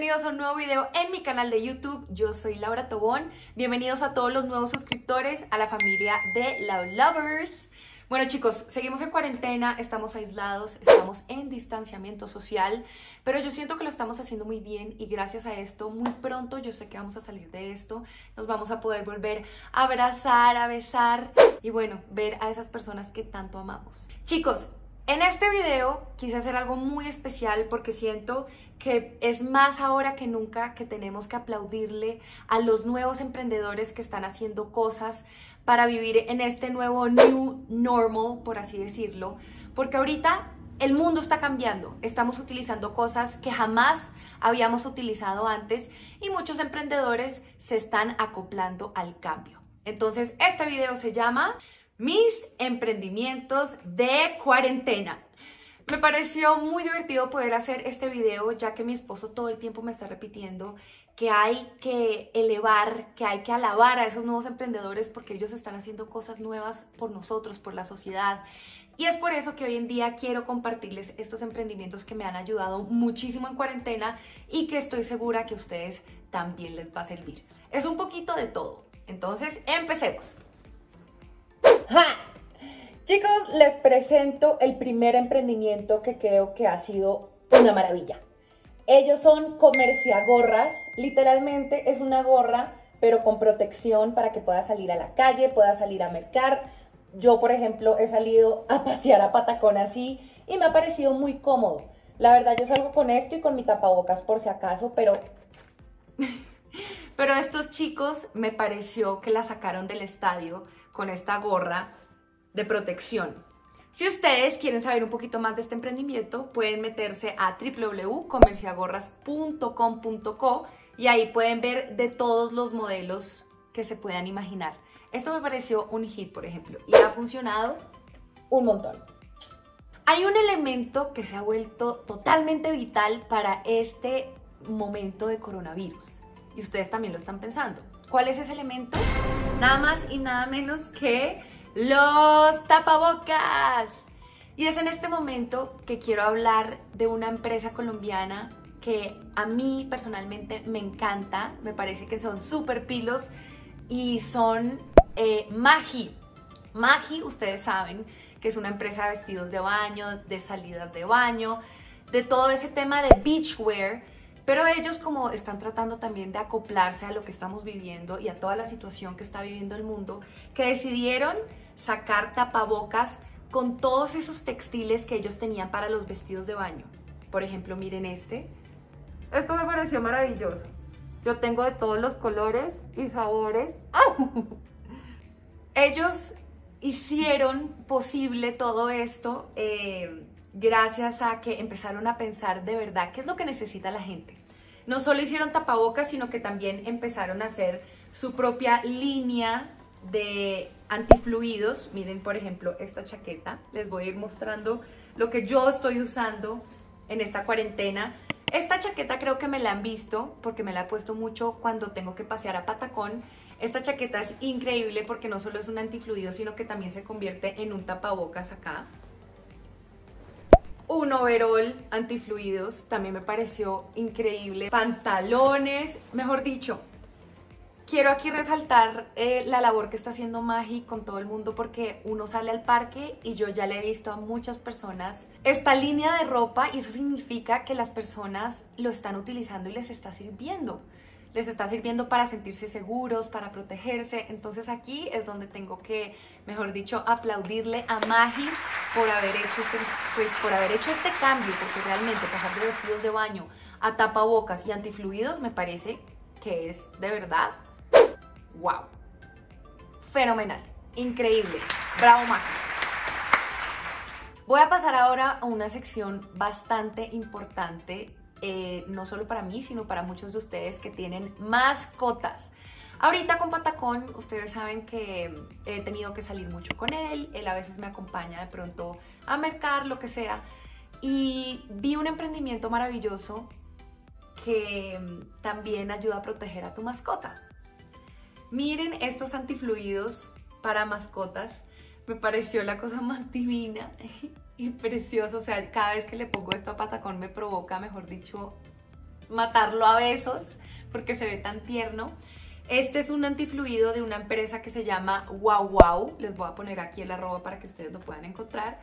bienvenidos a un nuevo video en mi canal de YouTube. Yo soy Laura Tobón. Bienvenidos a todos los nuevos suscriptores, a la familia de Love Lovers. Bueno chicos, seguimos en cuarentena, estamos aislados, estamos en distanciamiento social, pero yo siento que lo estamos haciendo muy bien y gracias a esto muy pronto yo sé que vamos a salir de esto, nos vamos a poder volver a abrazar, a besar y bueno, ver a esas personas que tanto amamos. Chicos, en este video quise hacer algo muy especial porque siento que es más ahora que nunca que tenemos que aplaudirle a los nuevos emprendedores que están haciendo cosas para vivir en este nuevo new normal, por así decirlo, porque ahorita el mundo está cambiando, estamos utilizando cosas que jamás habíamos utilizado antes y muchos emprendedores se están acoplando al cambio. Entonces, este video se llama Mis emprendimientos de cuarentena. Me pareció muy divertido poder hacer este video ya que mi esposo todo el tiempo me está repitiendo que hay que elevar, que hay que alabar a esos nuevos emprendedores porque ellos están haciendo cosas nuevas por nosotros, por la sociedad. Y es por eso que hoy en día quiero compartirles estos emprendimientos que me han ayudado muchísimo en cuarentena y que estoy segura que a ustedes también les va a servir. Es un poquito de todo. Entonces, empecemos. ¡Ja! Chicos, les presento el primer emprendimiento que creo que ha sido una maravilla. Ellos son Comercia Gorras, literalmente es una gorra, pero con protección para que pueda salir a la calle, pueda salir a mercar. Yo, por ejemplo, he salido a pasear a patacón así y me ha parecido muy cómodo. La verdad, yo salgo con esto y con mi tapabocas por si acaso, pero estos chicos me pareció que la sacaron del estadio con esta gorra de protección. Si ustedes quieren saber un poquito más de este emprendimiento, pueden meterse a www.comerciagorras.com.co y ahí pueden ver de todos los modelos que se puedan imaginar. Esto me pareció un hit, por ejemplo, y ha funcionado un montón. Hay un elemento que se ha vuelto totalmente vital para este momento de coronavirus y ustedes también lo están pensando. ¿Cuál es ese elemento? Nada más y nada menos que los tapabocas. Y es en este momento que quiero hablar de una empresa colombiana que a mí personalmente me encanta. Me parece que son súper pilos y son Maaji. Maaji, ustedes saben que es una empresa de vestidos de baño, de salidas de baño, de todo ese tema de beachwear. Pero ellos, como están tratando también de acoplarse a lo que estamos viviendo y a toda la situación que está viviendo el mundo, que decidieron sacar tapabocas con todos esos textiles que ellos tenían para los vestidos de baño. Por ejemplo, miren este. Esto me pareció maravilloso. Yo tengo de todos los colores y sabores. ¡Oh! Ellos hicieron posible todo esto gracias a que empezaron a pensar de verdad qué es lo que necesita la gente. No solo hicieron tapabocas, sino que también empezaron a hacer su propia línea de antifluidos. Miren, por ejemplo, esta chaqueta. Les voy a ir mostrando lo que yo estoy usando en esta cuarentena. Esta chaqueta creo que me la han visto porque me la he puesto mucho cuando tengo que pasear a patacón. Esta chaqueta es increíble porque no solo es un antifluido, sino que también se convierte en un tapabocas acá. Un overol antifluidos, también me pareció increíble. Pantalones, mejor dicho. Quiero aquí resaltar la labor que está haciendo Maaji con todo el mundo porque uno sale al parque y yo ya le he visto a muchas personas esta línea de ropa y eso significa que las personas lo están utilizando y les está sirviendo. Les está sirviendo para sentirse seguros, para protegerse. Entonces aquí es donde tengo que, mejor dicho, aplaudirle a Maaji por haber hecho este cambio, porque realmente pasar de vestidos de baño a tapabocas y antifluidos me parece que es de verdad wow, fenomenal, increíble, bravo Maaji. Voy a pasar ahora a una sección bastante importante. No solo para mí, sino para muchos de ustedes que tienen mascotas. Ahorita con Patacón, ustedes saben que he tenido que salir mucho con él. Él a veces me acompaña de pronto a mercar, lo que sea. Y vi un emprendimiento maravilloso que también ayuda a proteger a tu mascota. Miren estos antifluidos para mascotas. Me pareció la cosa más divina y precioso, o sea, cada vez que le pongo esto a Patacón me provoca, mejor dicho, matarlo a besos porque se ve tan tierno. Este es un antifluido de una empresa que se llama Guau Guau. Les voy a poner aquí el arroba para que ustedes lo puedan encontrar.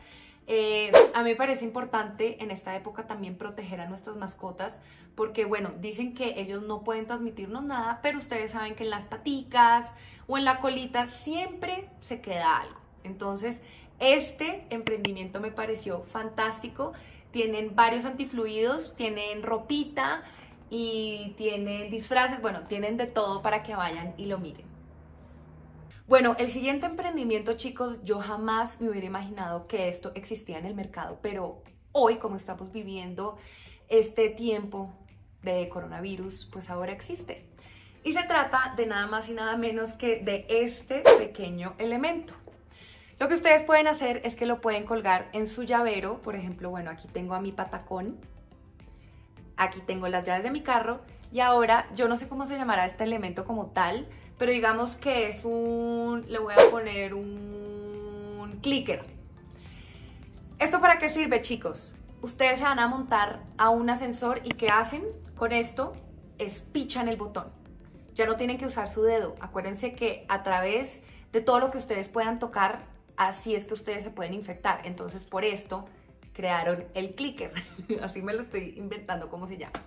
A mí me parece importante en esta época también proteger a nuestras mascotas porque, bueno, dicen que ellos no pueden transmitirnos nada, pero ustedes saben que en las paticas o en la colita siempre se queda algo. Entonces, este emprendimiento me pareció fantástico. Tienen varios antifluidos, tienen ropita y tienen disfraces, bueno, tienen de todo para que vayan y lo miren. Bueno, el siguiente emprendimiento, chicos, yo jamás me hubiera imaginado que esto existía en el mercado, pero hoy, como estamos viviendo este tiempo de coronavirus, pues ahora existe. Y se trata de nada más y nada menos que de este pequeño elemento. Lo que ustedes pueden hacer es que lo pueden colgar en su llavero. Por ejemplo, bueno, aquí tengo a mi patacón, aquí tengo las llaves de mi carro y ahora yo no sé cómo se llamará este elemento como tal, pero digamos que es un, le voy a poner un clicker. ¿Esto para qué sirve, chicos? Ustedes se van a montar a un ascensor y ¿qué hacen con esto? Es pichan el botón. Ya no tienen que usar su dedo. Acuérdense que a través de todo lo que ustedes puedan tocar, así es que ustedes se pueden infectar. Entonces, por esto crearon el clicker. Así me lo estoy inventando cómo se llama.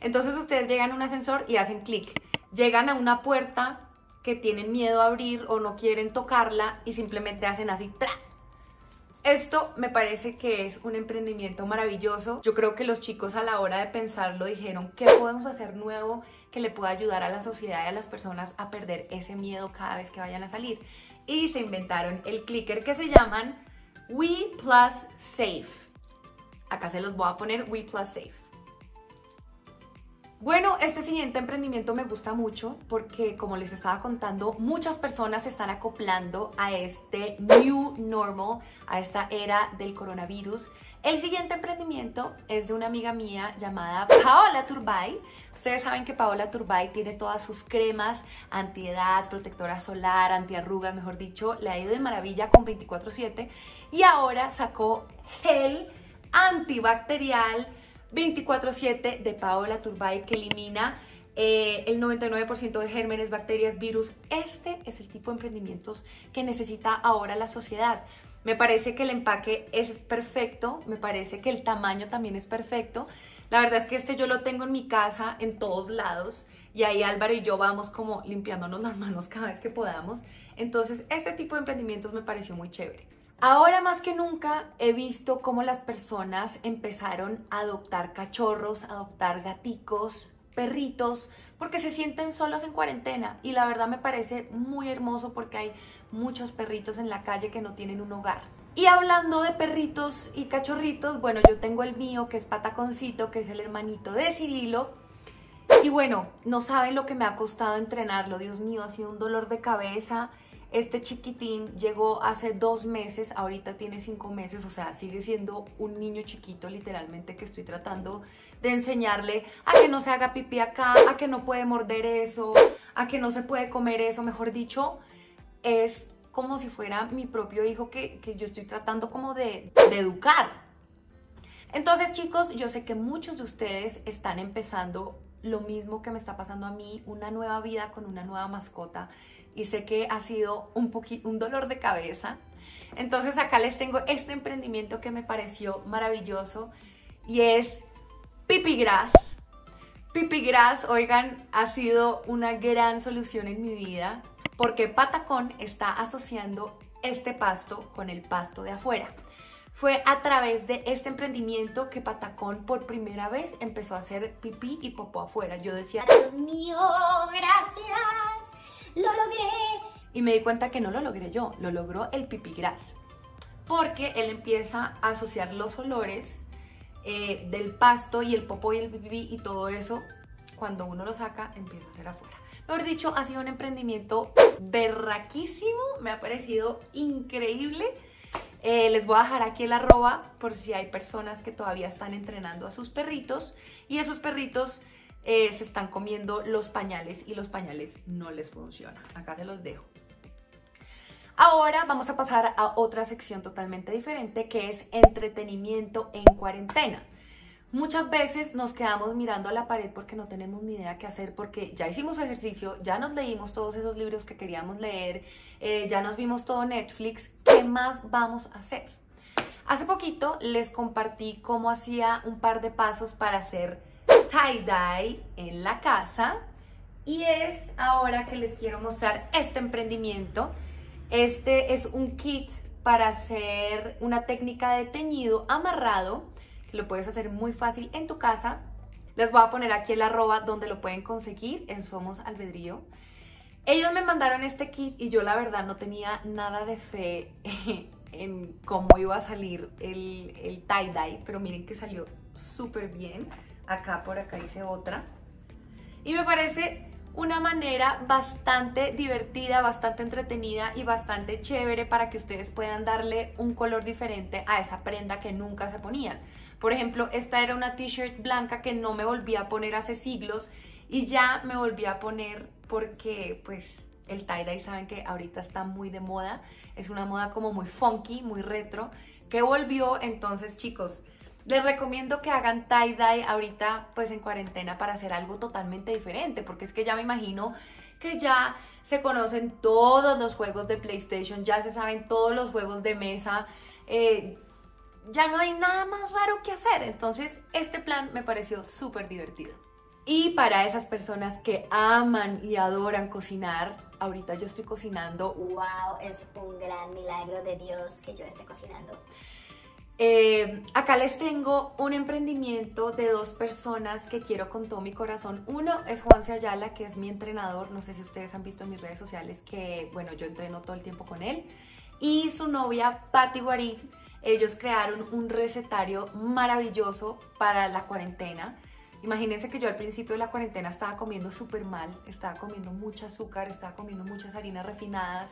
Entonces, ustedes llegan a un ascensor y hacen clic. Llegan a una puerta que tienen miedo a abrir o no quieren tocarla y simplemente hacen así, ¡tra! Esto me parece que es un emprendimiento maravilloso. Yo creo que los chicos a la hora de pensarlo dijeron, ¿qué podemos hacer nuevo que le pueda ayudar a la sociedad y a las personas a perder ese miedo cada vez que vayan a salir? Y se inventaron el clicker que se llaman We Plus Safe. Acá se los voy a poner, We Plus Safe. Bueno, este siguiente emprendimiento me gusta mucho porque, como les estaba contando, muchas personas se están acoplando a este new normal, a esta era del coronavirus. El siguiente emprendimiento es de una amiga mía llamada Paola Turbay. Ustedes saben que Paola Turbay tiene todas sus cremas, antiedad, protectora solar, antiarrugas, mejor dicho, le ha ido de maravilla con 24/7 y ahora sacó gel antibacterial 24/7 de Paola Turbay que elimina el 99% de gérmenes, bacterias, virus. Este es el tipo de emprendimientos que necesita ahora la sociedad. Me parece que el empaque es perfecto, me parece que el tamaño también es perfecto. La verdad es que este yo lo tengo en mi casa, en todos lados, y ahí Álvaro y yo vamos como limpiándonos las manos cada vez que podamos. Entonces, este tipo de emprendimientos me pareció muy chévere. Ahora más que nunca he visto cómo las personas empezaron a adoptar cachorros, a adoptar gaticos, perritos, porque se sienten solos en cuarentena. Y la verdad me parece muy hermoso porque hay muchos perritos en la calle que no tienen un hogar. Y hablando de perritos y cachorritos, bueno, yo tengo el mío que es Pataconcito, que es el hermanito de Cirilo. Y bueno, no saben lo que me ha costado entrenarlo. Dios mío, ha sido un dolor de cabeza. Este chiquitín llegó hace 2 meses, ahorita tiene 5 meses, o sea, sigue siendo un niño chiquito literalmente que estoy tratando de enseñarle a que no se haga pipí acá, a que no puede morder eso, a que no se puede comer eso, mejor dicho, es como si fuera mi propio hijo que yo estoy tratando como de educar. Entonces, chicos, yo sé que muchos de ustedes están empezando lo mismo que me está pasando a mí, una nueva vida con una nueva mascota, y sé que ha sido un dolor de cabeza. Entonces acá les tengo este emprendimiento que me pareció maravilloso y es Pipigrass. Pipigrass, oigan, ha sido una gran solución en mi vida porque Patacón está asociando este pasto con el pasto de afuera. Fue a través de este emprendimiento que Patacón por primera vez empezó a hacer pipí y popó afuera. Yo decía, Dios mío, gracias, lo logré. Y me di cuenta que no lo logré yo, lo logró el Pipigrass. Porque él empieza a asociar los olores del pasto y el popó y el pipí y todo eso. Cuando uno lo saca, empieza a hacer afuera. Mejor dicho, ha sido un emprendimiento berraquísimo, me ha parecido increíble. Les voy a dejar aquí el arroba por si hay personas que todavía están entrenando a sus perritos y esos perritos se están comiendo los pañales y los pañales no les funciona. Acá se los dejo. Ahora vamos a pasar a otra sección totalmente diferente que es entretenimiento en cuarentena. Muchas veces nos quedamos mirando a la pared porque no tenemos ni idea qué hacer, porque ya hicimos ejercicio, ya nos leímos todos esos libros que queríamos leer, ya nos vimos todo Netflix, ¿qué más vamos a hacer? Hace poquito les compartí cómo hacía un par de pasos para hacer tie-dye en la casa y es ahora que les quiero mostrar este emprendimiento. Este es un kit para hacer una técnica de teñido amarrado. Lo puedes hacer muy fácil en tu casa. Les voy a poner aquí el @ donde lo pueden conseguir, en Somos Albedrío. Ellos me mandaron este kit y yo la verdad no tenía nada de fe en cómo iba a salir el tie-dye, pero miren que salió súper bien. Acá por acá hice otra. Y me parece una manera bastante divertida, bastante entretenida y bastante chévere para que ustedes puedan darle un color diferente a esa prenda que nunca se ponían. Por ejemplo, esta era una t-shirt blanca que no me volví a poner hace siglos y ya me volví a poner porque pues el tie-dye saben que ahorita está muy de moda. Es una moda como muy funky, muy retro, que volvió. Entonces chicos, les recomiendo que hagan tie-dye ahorita pues en cuarentena para hacer algo totalmente diferente, porque es que ya me imagino que ya se conocen todos los juegos de PlayStation, ya se saben todos los juegos de mesa, ya no hay nada más raro que hacer, entonces este plan me pareció súper divertido. Y para esas personas que aman y adoran cocinar, ahorita yo estoy cocinando. ¡Wow! Es un gran milagro de Dios que yo esté cocinando. Acá les tengo un emprendimiento de dos personas que quiero con todo mi corazón. Uno es Juanse Ayala, que es mi entrenador. No sé si ustedes han visto en mis redes sociales que, bueno, yo entreno todo el tiempo con él. Y su novia, Patty Guarín. Ellos crearon un recetario maravilloso para la cuarentena. Imagínense que yo al principio de la cuarentena estaba comiendo súper mal. Estaba comiendo mucho azúcar, estaba comiendo muchas harinas refinadas.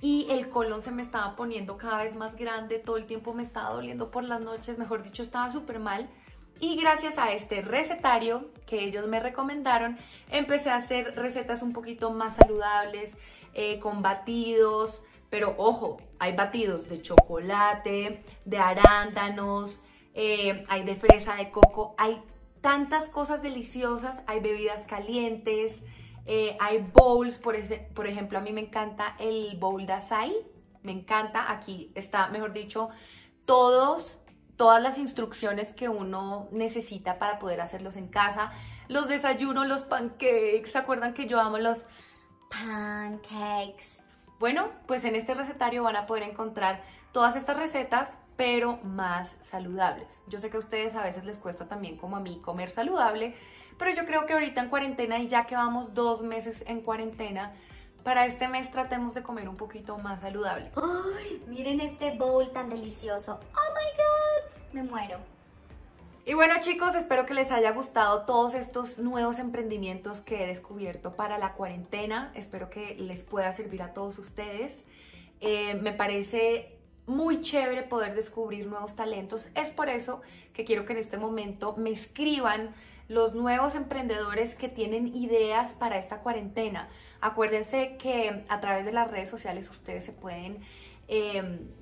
Y el colon se me estaba poniendo cada vez más grande, todo el tiempo me estaba doliendo por las noches, mejor dicho, estaba súper mal. Y gracias a este recetario que ellos me recomendaron, empecé a hacer recetas un poquito más saludables, con batidos, pero ojo, hay batidos de chocolate, de arándanos, hay de fresa, de coco, hay tantas cosas deliciosas, hay bebidas calientes. Hay bowls, por ejemplo, a mí me encanta el bowl de açaí, me encanta, aquí está, mejor dicho, todas las instrucciones que uno necesita para poder hacerlos en casa, los desayunos, los pancakes, ¿se acuerdan que yo amo los pancakes? Bueno, pues en este recetario van a poder encontrar todas estas recetas, pero más saludables. Yo sé que a ustedes a veces les cuesta también, como a mí, comer saludable, pero yo creo que ahorita en cuarentena, y ya que vamos 2 meses en cuarentena, para este mes tratemos de comer un poquito más saludable. ¡Ay! Miren este bowl tan delicioso. ¡Oh my God! Me muero. Y bueno chicos, espero que les haya gustado todos estos nuevos emprendimientos que he descubierto para la cuarentena. Espero que les pueda servir a todos ustedes. Me parece muy chévere poder descubrir nuevos talentos. Es por eso que quiero que en este momento me escriban los nuevos emprendedores que tienen ideas para esta cuarentena. Acuérdense que a través de las redes sociales ustedes se pueden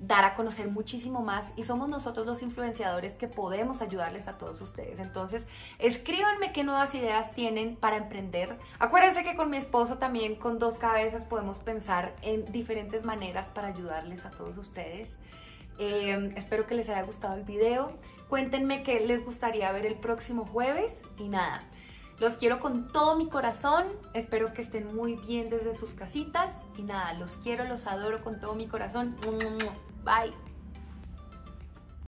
dar a conocer muchísimo más y somos nosotros los influenciadores que podemos ayudarles a todos ustedes. Entonces, escríbanme qué nuevas ideas tienen para emprender. Acuérdense que con mi esposo también, con 2 cabezas, podemos pensar en diferentes maneras para ayudarles a todos ustedes. Espero que les haya gustado el video. Cuéntenme qué les gustaría ver el próximo jueves y nada, los quiero con todo mi corazón, espero que estén muy bien desde sus casitas y nada, los quiero, los adoro con todo mi corazón. Bye.